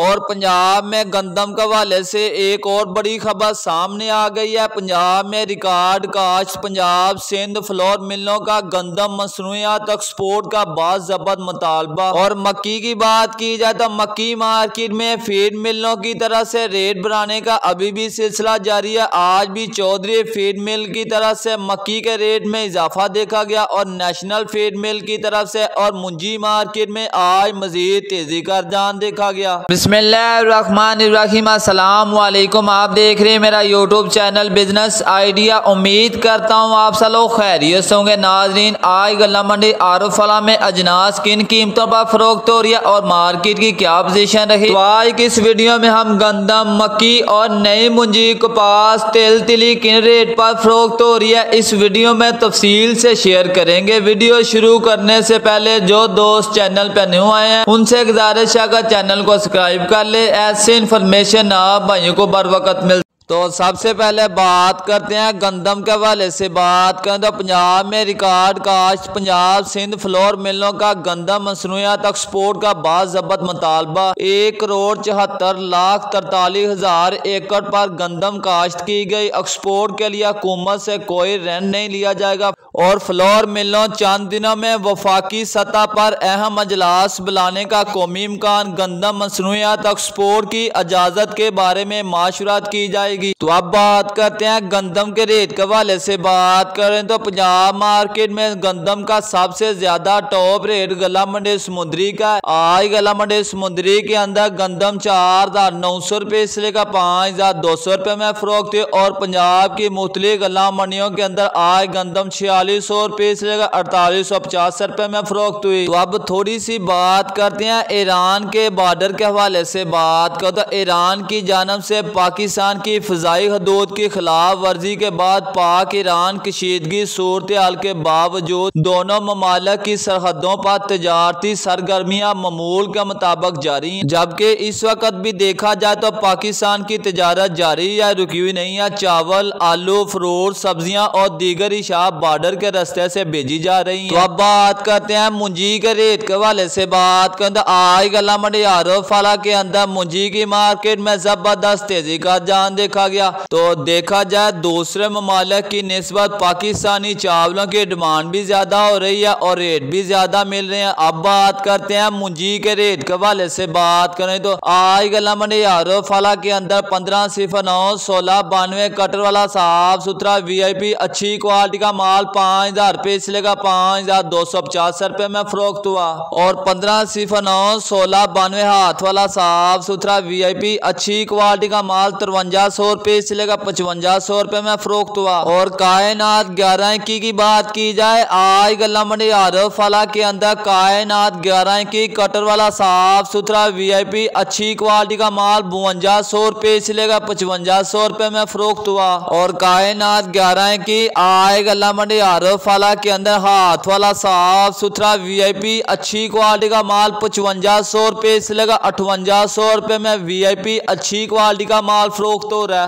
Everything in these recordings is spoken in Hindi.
और पंजाब में गंदम के हवाले से एक और बड़ी खबर सामने आ गई है। पंजाब में रिकॉर्ड काश्त पंजाब सिंध फ्लोर मिलों का गंदम मसनूआत एक्सपोर्ट का बाज़बत मुतालबा। और मक्की की बात की जाए तो मक्की मार्केट में फीड मिलों की तरफ से रेट बढ़ाने का अभी भी सिलसिला जारी है। आज भी चौधरी फीड मिल की तरफ से मक्की के रेट में इजाफा देखा गया और नेशनल फीड मिल की तरफ से और मुंजी मार्केट में आज मजीद तेजी का रुझान देखा गया। बिस्मिल्लाहिर्रहमानिर्रहीम, अस्सलाम वालेकुम। आप देख रहे हैं मेरा यूट्यूब चैनल बिजनेस आइडिया। उम्मीद करता हूँ आप सब लोग खैरियत से होंगे। नाजरीन, आज गल्ला मंडी आरुफला में अजनास किन कीमतों पर फरोख्त हो रही है और मार्केट की क्या पोजीशन रही, तो आज की इस वीडियो में हम गंदम, मक्की और नई मुंजी, कपास, तेल, तिली किन रेट पर फरोख्त हो रही है इस वीडियो में तफसील से शेयर करेंगे। वीडियो शुरू करने से पहले जो दोस्त चैनल पर न्यू आए हैं उनसे गुजारिश है कि चैनल को सब्सक्राइब कर ले, ऐसे इंफॉर्मेशन आप भाइयों को बर वक्त मिल। तो सबसे पहले बात करते हैं गंदम के हवाले से। बात करें तो पंजाब में रिकॉर्ड काश्त पंजाब सिंध फ्लोर मिलों का गंदम मसनूआत एक्सपोर्ट का बाज़बत मुतालबा 1,74,43,000 एकड़ पर गंदम काश्त की गई। एक्सपोर्ट के लिए हुकूमत से कोई ऋण नहीं लिया जाएगा और फ्लोर मिलों चंद दिनों में वफाकी सतह पर अहम अजलास बुलाने का कौमी इम्कान गंदम मसनूआत एक्सपोर्ट की इजाज़त के बारे में माशवरत की जाएगी। तो अब बात करते हैं गंदम के रेट के हवाले से। बात करें तो पंजाब मार्केट में गंदम का सबसे ज्यादा टॉप रेट गला मंडी समुद्री का है। आज गला मंडी समुद्री के अंदर गंदम 4,900 रुपये से लेकर 5,200 रुपये में फरोख्त है और पंजाब की मुख्तलिफ गला मंडियों के अंदर आज गंदम 4,600 रुपये से लेकर 4,850 रुपये में फरोख्त हुई। तो अब थोड़ी सी बात करते हैं ईरान के बॉर्डर के हवाले से। बात करें तो ईरान की जानब से पाकिस्तान की फ़िज़ाई हदूद की खिलाफ वर्जी के बाद पाक ईरान कशीदगी सूरत हाल के बावजूद दोनों ममालिक की सरहदों पर तजारती सरगर्मियाँ मामूल के मुताबिक जारी हैं। जबकि इस वक्त भी देखा जाए तो पाकिस्तान की तजारत जारी या रुकी हुई नहीं है। चावल, आलू, फ्रूट, सब्जियाँ और दीगर अशिया बॉर्डर के रास्ते से भेजी जा रही है। तो अब बात करते हैं मुंजी के रेट के हवाले से। बात करें तो आज गला मंडी आरुफला के अंदर मुंजी की मार्केट में जबरदस्त तेजी का जान देखा गया। तो देखा जाए दूसरे ममालिक की निस्बत पाकिस्तानी चावलों की डिमांड भी ज्यादा हो रही है और रेट भी ज्यादा मिल रहे हैं। अब बात करते हैं मुंजी के रेट के हवाले से। बात करें तो आज गला मंडी आरुफला के अंदर 1509 1692 कटर वाला साफ सुथरा VIP अच्छी क्वालिटी का माल 5,000 रुपये से लेकर 5,250 रुपये में फरोख्त हुआ और 1509 1692 हाथ वाला साफ सुथरा VIP अच्छी क्वालिटी का माल 53,000 रुपये से लेकर 55,000 रुपये में फरोख्त हुआ। और कायनात 11 की बात की जाए, आज गला मंडी आरुफला के अंदर कायनात 11 कटर वाला साफ सुथरा VIP अच्छी क्वालिटी का माल 52,000 रुपये से लेकर 55,000 रुपये में फरोख्त हुआ। और कायनात 11 आज गला मंडी आरुफला के अंदर हाथ वाला साफ सुथरा VIP अच्छी क्वालिटी का माल 55,000 रुपये से लेकर 58,000 रुपये में VIP अच्छी क्वालिटी का माल फरोख्त हो रहा है।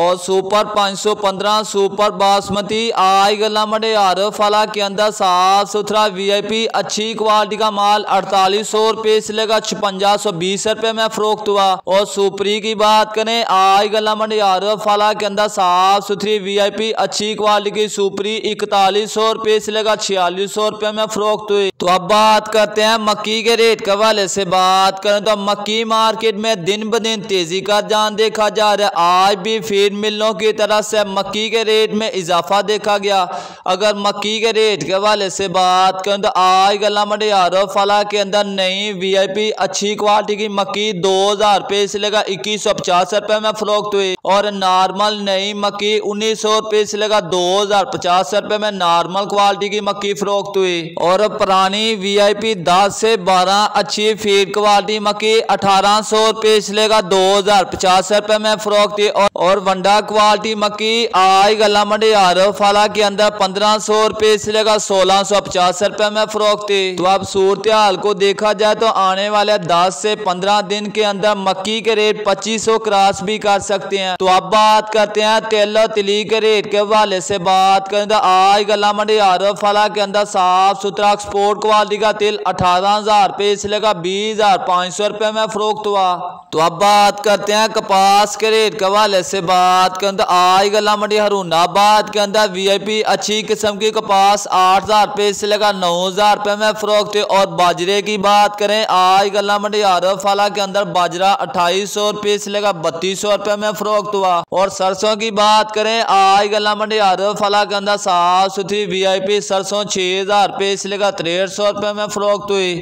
और सुपर 515 सुपर बासमती आज गला मंडी आरुफला के अंदर साफ सुथरा VIP अच्छी क्वालिटी का माल 4,800 रुपये से लेकर 5,620 रुपये में फरोख्त हुआ। और सुपरी की बात करें, आज गला मंडी आरुफला के अंदर साफ सुथरी VIP अच्छी क्वालिटी की सुपरी 4,100 रुपये से लेकर 4,600 रुपये में फरोख्त हुई। तो अब बात करते हैं मक्की के रेट के हवाले से। बात करें तो मक्की मार्केट में दिन ब दिन तेजी का जान देखा जा रहा है। आज भी फीड मिलों की तरफ से मक्की के रेट में इजाफा देखा गया। अगर मक्की के रेट के हवाले से बात करें तो आज गला मंडी आरुफला के अंदर नई VIP अच्छी क्वालिटी की मक्की 2,000 रुपये से लेकर 2,150 रुपये में फरोख्त हुई और नॉर्मल नई मक्की 1,900 रुपये से लेकर 2,050 रुपये में नॉर्मल क्वालिटी की मक्की फरोख्त हुई। और पुरानी VIP 10 से 12 अच्छी फीड क्वालिटी मक्की 1,800 रुपये से लेकर 2,050 रुपये में फरोख्त हुई और वंडा क्वालिटी मक्की आई गला मंडी आरफ आला के अंदर 1500 रुपये सिलेगा 1650 रुपये में फरोख्ती। तो अब सूरत हाल को देखा जाए तो आने वाले 10 से 15 दिन के अंदर मक्की के रेट 2500 क्रॉस भी कर सकते हैं। तो अब बात करते हैं तेल और तिली के रेट के हवाले से। बात करें तो आज गला मंडी आरफ आला के अंदर साफ सुथरा एक्सपोर्ट क्वालिटी का तेल 18,000 रुपये सिलेगा 20,500 रुपये में फरोख्त हुआ। तो अब बात करते हैं कपास के रेट के हवाले से। बात करें तो आज गला मंडी हरुणाबाद के अंदर VIP अच्छी किस्म की कपास 8,000 रुपये से लगा 9,000 रुपये में फरोख्त। और बाजरे की बात करें आज गला मंडी आरफ आला के अंदर बाजरा 2,800 रुपये से लगा 3,200 रुपये में फरोख्त हुआ। और सरसों की बात करें आज गला मंडी आरफ आला के अंदर साफ सुथरी VIP सरसों 6,000 रुपये से लगा 1,300 रुपये में फरोख्त हुई।